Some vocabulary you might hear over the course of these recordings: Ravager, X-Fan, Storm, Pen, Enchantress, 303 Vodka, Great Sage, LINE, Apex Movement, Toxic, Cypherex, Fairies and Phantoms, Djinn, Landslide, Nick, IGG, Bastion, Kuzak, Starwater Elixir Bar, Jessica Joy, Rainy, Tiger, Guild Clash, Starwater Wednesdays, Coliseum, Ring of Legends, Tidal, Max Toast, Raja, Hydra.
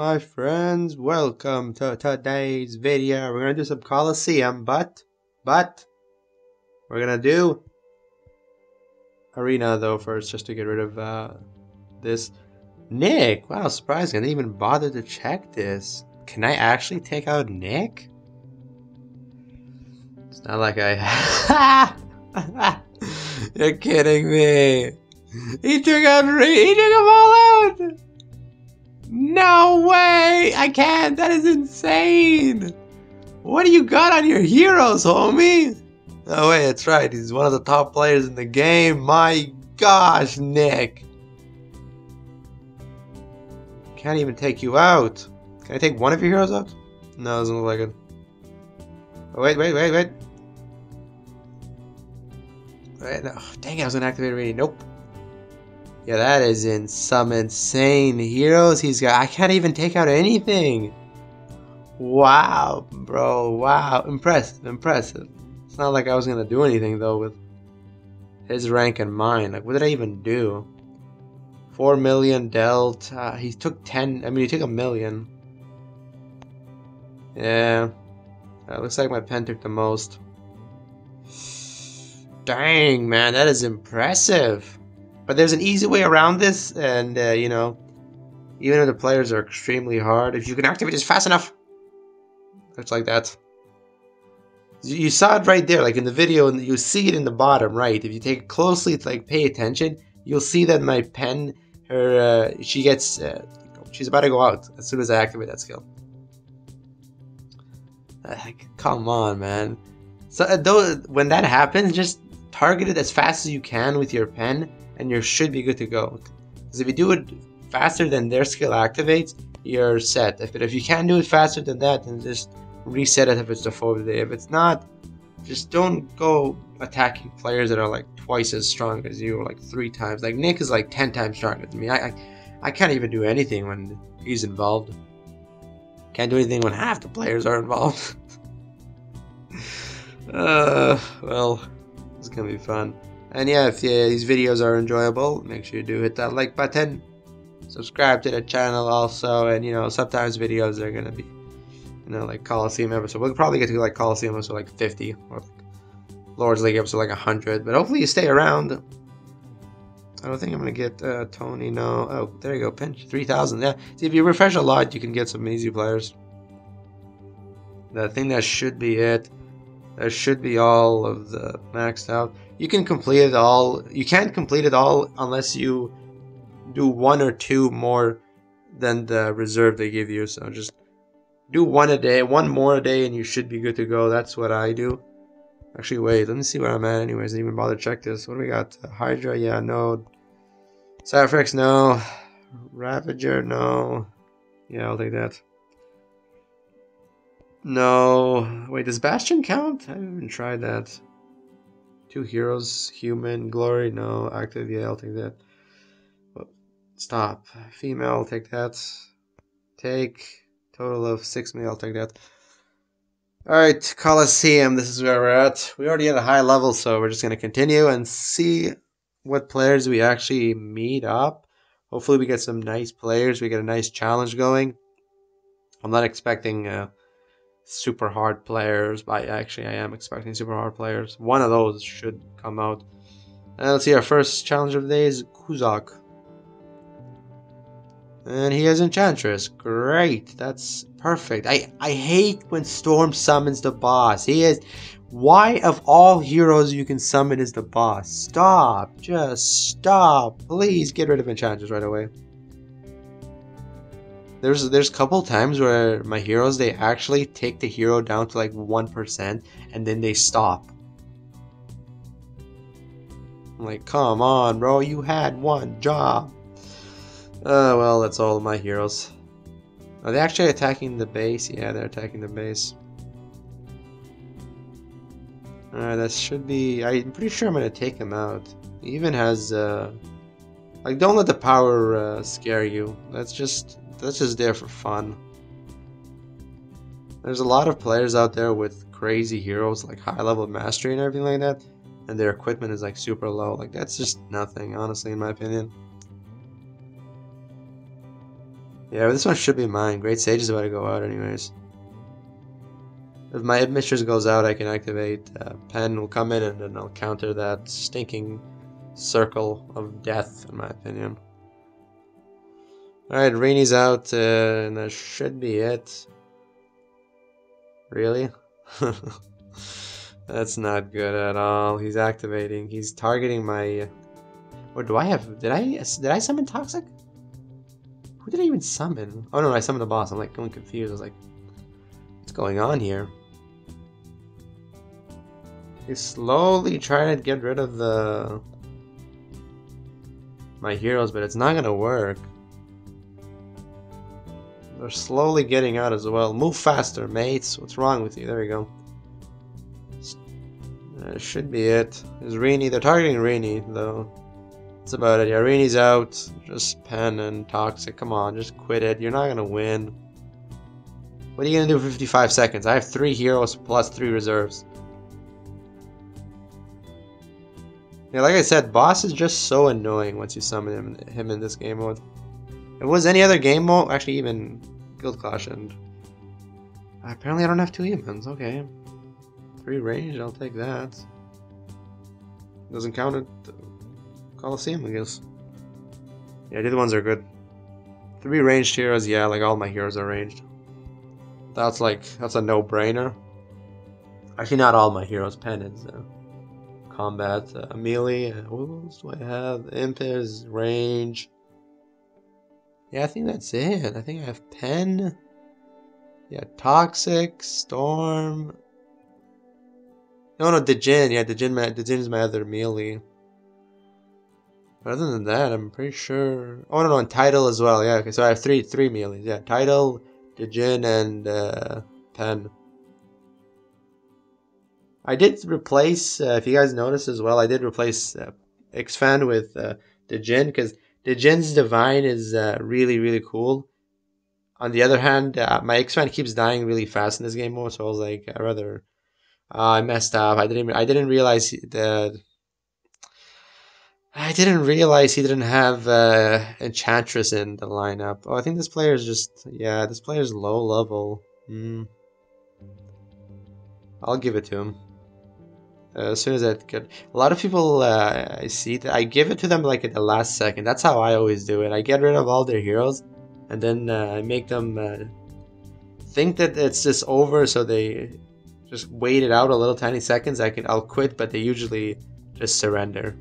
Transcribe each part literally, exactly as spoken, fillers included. my friends, welcome to today's video. We're gonna do some Coliseum, but but we're gonna do Arena though first, just to get rid of uh, this. Nick, wow, surprising! I didn't even bother to check this. Can I actually take out Nick? It's not like I. You're kidding me. He took out Ray. He took them all out. No way. I can't. That is insane. What do you got on your heroes, homie? Oh, wait. That's right. He's one of the top players in the game. My gosh, Nick. Can't even take you out. Can I take one of your heroes out? No, doesn't look like it. Oh, wait, wait, wait, wait. Right, no. Dang it, I was gonna activate Rainy. Nope. Yeah, that is in some insane heroes he's got. I can't even take out anything. Wow, bro. Wow. Impressive. Impressive. It's not like I was gonna do anything though with his rank and mine. Like, what did I even do? Four million dealt. Uh, he took ten. I mean, he took a million. Yeah. Uh, looks like my pen took the most. Dang, man, that is impressive. But there's an easy way around this, and uh, you know, even if the players are extremely hard, if you can activate this fast enough, it's like that. You saw it right there, like in the video, and you see it in the bottom right. If you take it closely, it's like pay attention. You'll see that my pen, her, uh, she gets, uh, she's about to go out as soon as I activate that skill. Like, come on, man. So uh, though, when that happens, just target it as fast as you can with your pen, and you should be good to go. Because if you do it faster than their skill activates, you're set. But if, if you can't do it faster than that, then just reset it if it's the fourth day. If it's not, just don't go attacking players that are like twice as strong as you, or like three times. Like Nick is like ten times stronger than me. I, I, I can't even do anything when he's involved. Can't do anything when half the players are involved. Uh, well, it's gonna be fun. And yeah, if yeah, these videos are enjoyable, make sure you do hit that like button, subscribe to the channel also, and you know, sometimes videos are gonna be, you know, like Coliseum episode. We'll probably get to like Coliseum episode like fifty, or Lord's League episode like one hundred, but hopefully you stay around. I don't think I'm gonna get uh, Tony, no, oh, there you go, pinch, three thousand, yeah. See, if you refresh a lot, you can get some easy players. I think that should be it. There should be all of the maxed out. You can complete it all. You can't complete it all unless you do one or two more than the reserve they give you. So just do one a day, one more a day, and you should be good to go. That's what I do. Actually, wait. Let me see where I'm at anyways. I didn't even bother to check this. What do we got? Hydra? Yeah, no. Cypherex? No. Ravager? No. Yeah, I'll take that. No, wait, does Bastion count? I haven't even tried that. Two heroes, human, glory, no, active, yeah, I'll take that. Stop. Female, I'll take that. Take, total of six mil, I'll take that. Alright, Coliseum, this is where we're at. We already at a high level, so we're just going to continue and see what players we actually meet up. Hopefully we get some nice players, we get a nice challenge going. I'm not expecting... Uh, super hard players, but actually I am expecting super hard players. One of those should come out. And let's see, our first challenge of the day is Kuzak. And he has Enchantress. Great, that's perfect. I, I hate when Storm summons the boss. He is... Why of all heroes you can summon is the boss? Stop, just stop. Please get rid of Enchantress right away. There's there's a couple times where my heroes, they actually take the hero down to like one percent and then they stop. I'm like, come on, bro, you had one job. Uh, well, that's all of my heroes. Are they actually attacking the base? Yeah, they're attacking the base. Alright, that should be... I'm pretty sure I'm going to take him out. He even has... Uh, like, don't let the power uh, scare you. That's just... That's just there for fun. There's a lot of players out there with crazy heroes, like high level mastery and everything like that, and their equipment is like super low. Like, that's just nothing, honestly, in my opinion. Yeah, this one should be mine. Great Sage is about to go out anyways. If my Mistress goes out, I can activate. Uh, Pen will come in and then I'll counter that stinking circle of death, in my opinion. Alright, Rainy's out, uh, and that should be it. Really? That's not good at all. He's activating. He's targeting my... What do I have? Did I did I summon Toxic? Who did I even summon? Oh no, I summoned the boss. I'm like going confused. I was like, what's going on here? He's slowly trying to get rid of the my heroes, but it's not gonna work. They're slowly getting out as well. Move faster, mates. What's wrong with you? There we go. That should be it. Is Rainy? They're targeting Rainy though. That's about it. Yeah, Rainy's out. Just Pen and Toxic. Come on, just quit it. You're not gonna win. What are you gonna do for fifty-five seconds? I have three heroes plus three reserves. Yeah, like I said, boss is just so annoying once you summon him, him in this game mode. If it was any other game mode, actually even Guild Clash, and apparently I don't have two humans. Okay, three range. I'll take that. Doesn't count it. Coliseum, I guess. Yeah, the other ones are good. Three ranged heroes, yeah, like all my heroes are ranged. That's like, that's a no-brainer. Actually, not all my heroes. Pen is uh, combat, uh, melee, uh, what else do I have? Imp is range. Yeah, I think that's it. I think I have Pen. Yeah, Toxic, Storm. No, no, Djinn. Yeah, Djinn, my, Djinn is my other melee. But other than that, I'm pretty sure... Oh, no, no, and Tidal as well. Yeah, okay, so I have three three melees. Yeah, Tidal, Djinn, and uh, Pen. I did replace, uh, if you guys noticed as well, I did replace uh, X-Fan with uh, Djinn, because Djinn's Divine is uh, really, really cool. On the other hand, uh, my X-Fan keeps dying really fast in this game mode, so I was like, I'd rather... Uh, I messed up. I didn't, I didn't realize that... I didn't realize he didn't have uh, Enchantress in the lineup. Oh, I think this player is just... Yeah, this player is low level. Mm. I'll give it to him. Uh, as soon as I could. A lot of people, uh, I see... that I give it to them like at the last second. That's how I always do it. I get rid of all their heroes. And then uh, I make them uh, think that it's just over. So they just wait it out a little tiny seconds. I can, I'll quit, but they usually just surrender.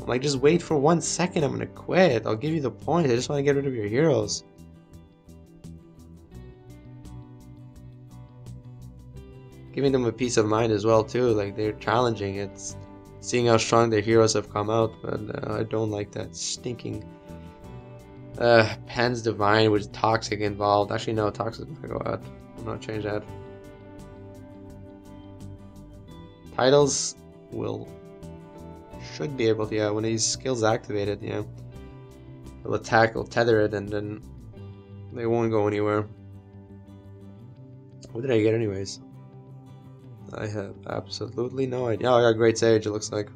I'm like, just wait for one second, I'm gonna quit. I'll give you the point. I just want to get rid of your heroes. Giving them a peace of mind as well too, like they're challenging it. Seeing how strong their heroes have come out, but uh, I don't like that stinking uh, Pen's Divine with Toxic involved. Actually no, Toxic's gonna go out. I'm gonna change that. Titles will... should be able to, yeah, when his skill's activated, yeah. They'll attack, they'll tether it, and then they won't go anywhere. What did I get anyways? I have absolutely no idea. Oh, I got Great Sage, it looks like.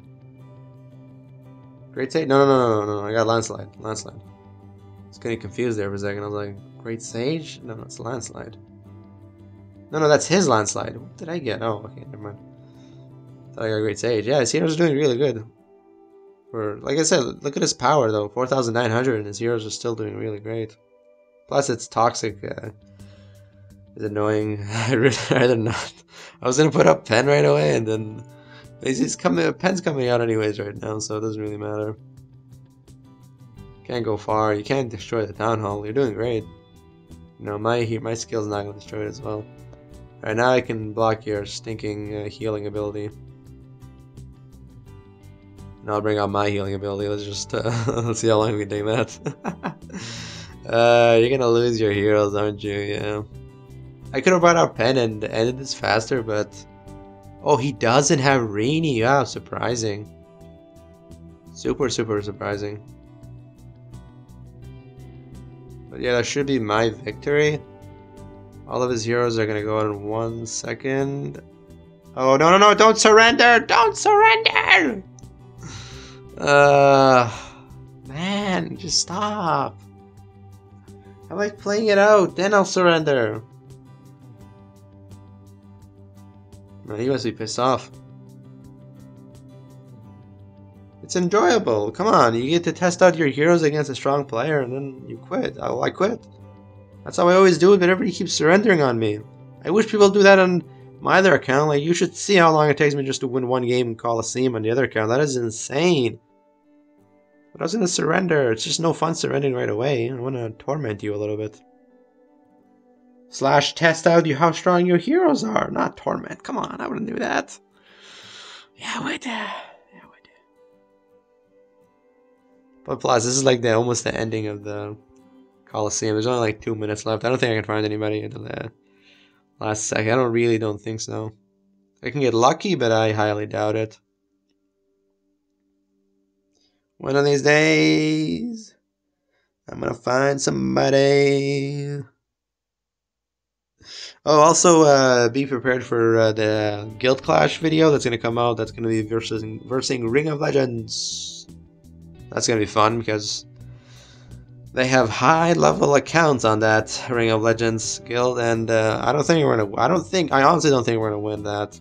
Great Sage? No, no, no, no, no, I got Landslide. Landslide. I was getting confused there for a second. I was like, Great Sage? No, no, it's Landslide. No, no, that's his Landslide. What did I get? Oh, okay, never mind. Thought I got Great Sage. Yeah, his heroes are doing really good. For, like I said, look at his power though, four thousand nine hundred, and his heroes are still doing really great. Plus it's Toxic, uh, it's annoying. I really rather not. I was gonna put up Pen right away, and then he's coming. Pen's coming out anyways right now, so it doesn't really matter. Can't go far. You can't destroy the town hall. You're doing great. You know, my my skill's not gonna destroy it as well. All right, now I can block your stinking uh, healing ability. I'll bring out my healing ability. Let's just uh, let's see how long we can take that. uh, you're gonna lose your heroes, aren't you? Yeah. I could have brought out Pen and ended this faster, but oh, he doesn't have Rainy. Wow, surprising. Super, super surprising. But yeah, that should be my victory. All of his heroes are gonna go out in one second. Oh no no no! Don't surrender! Don't surrender! Uh, man, just stop. I like playing it out, then I'll surrender. Well, he must be pissed off. It's enjoyable, come on, you get to test out your heroes against a strong player and then you quit. I, I quit. That's how I always do it, but everybody keeps surrendering on me. I wish people do that on my other account. Like, you should see how long it takes me just to win one game in Coliseum on the other account. That is insane. But I was gonna surrender. It's just no fun surrendering right away. I wanna torment you a little bit. Slash test out you how strong your heroes are, not torment. Come on, I wouldn't do that. Yeah, wait. Yeah, wait. But plus, this is like the almost the ending of the Coliseum. There's only like two minutes left. I don't think I can find anybody until the last second. I don't really don't think so. I can get lucky, but I highly doubt it. One of these days, I'm gonna find somebody. Oh, also, uh, be prepared for uh, the Guild Clash video that's gonna come out. That's gonna be versus versing Ring of Legends. That's gonna be fun because they have high-level accounts on that Ring of Legends guild, and uh, I don't think we're gonna. I don't think. I honestly don't think we're gonna win that.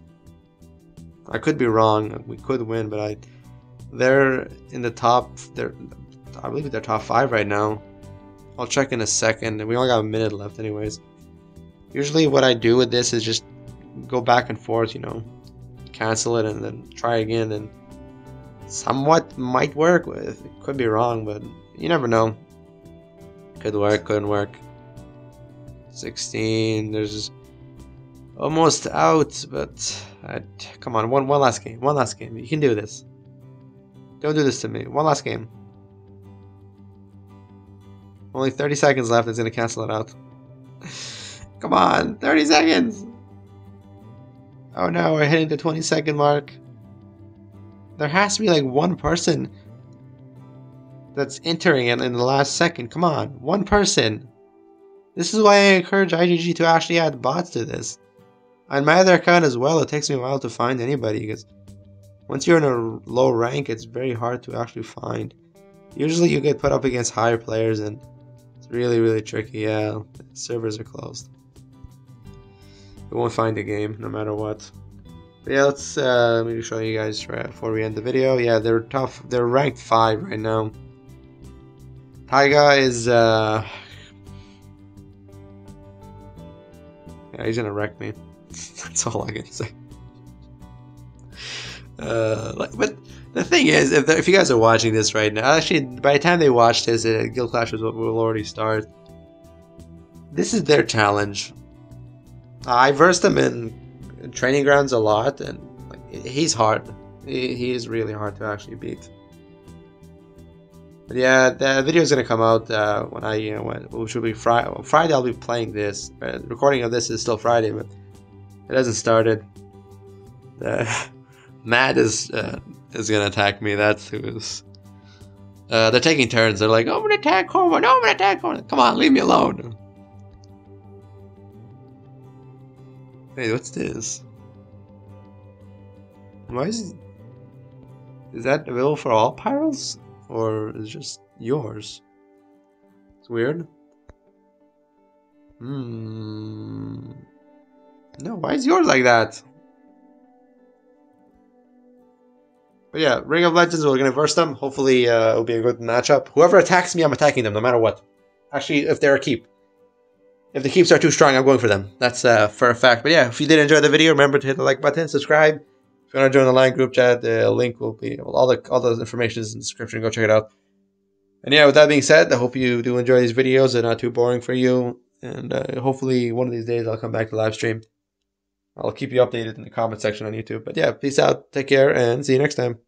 I could be wrong. We could win, but I. They're in the top. They're, I believe they're top five right now. I'll check in a second. We only got a minute left, anyways. Usually, what I do with this is just go back and forth. You know, cancel it and then try again. And somewhat might work. It could be wrong, but you never know. Could work. Couldn't work. sixteen. There's almost out, but I'd, come on. One. One last game. One last game. You can do this. Don't do this to me. One last game. Only thirty seconds left. It's going to cancel it out. Come on. thirty seconds. Oh no. We're hitting the twenty second mark. There has to be like one person that's entering it in the last second. Come on. One person. This is why I encourage I G G to actually add bots to this. On my other account as well, it takes me a while to find anybody because once you're in a low rank, it's very hard to actually find. Usually you get put up against higher players and it's really, really tricky. Yeah, servers are closed. You won't find the game no matter what. But yeah, let's uh, maybe show you guys right before we end the video. Yeah, they're tough. They're ranked five right now. Tiger is... Uh... Yeah, he's gonna wreck me. That's all I can say. Uh, like, but the thing is, if, if you guys are watching this right now, actually, by the time they watch this, uh, Guild Clash will, will already start. This is their challenge. I versed him in training grounds a lot, and like, he's hard. He, he is really hard to actually beat. But yeah, the video is gonna come out uh, when I, you know, when, which will be Friday. Friday, I'll be playing this. Uh, recording of this is still Friday, but it hasn't started. Uh, Matt is uh, is gonna attack me. That's who's. Uh, they're taking turns. They're like, I'm gonna attack Corwin. I'm gonna attack Corwin. Come on, leave me alone. Hey, what's this? Why is it... is that available for all pyros, or is it just yours? It's weird. Hmm. No, why is yours like that? But yeah, Ring of Legends, we're going to verse them. Hopefully uh, it'll be a good matchup. Whoever attacks me, I'm attacking them, no matter what. Actually, if they're a keep. If the keeps are too strong, I'm going for them. That's uh, for a fact. But yeah, if you did enjoy the video, remember to hit the like button, subscribe. If you want to join the line group chat, the link will be... well, all the all the information is in the description. Go check it out. And yeah, with that being said, I hope you do enjoy these videos. They're not too boring for you. And uh, hopefully one of these days I'll come back to live stream. I'll keep you updated in the comment section on YouTube. But yeah, peace out, take care, and see you next time.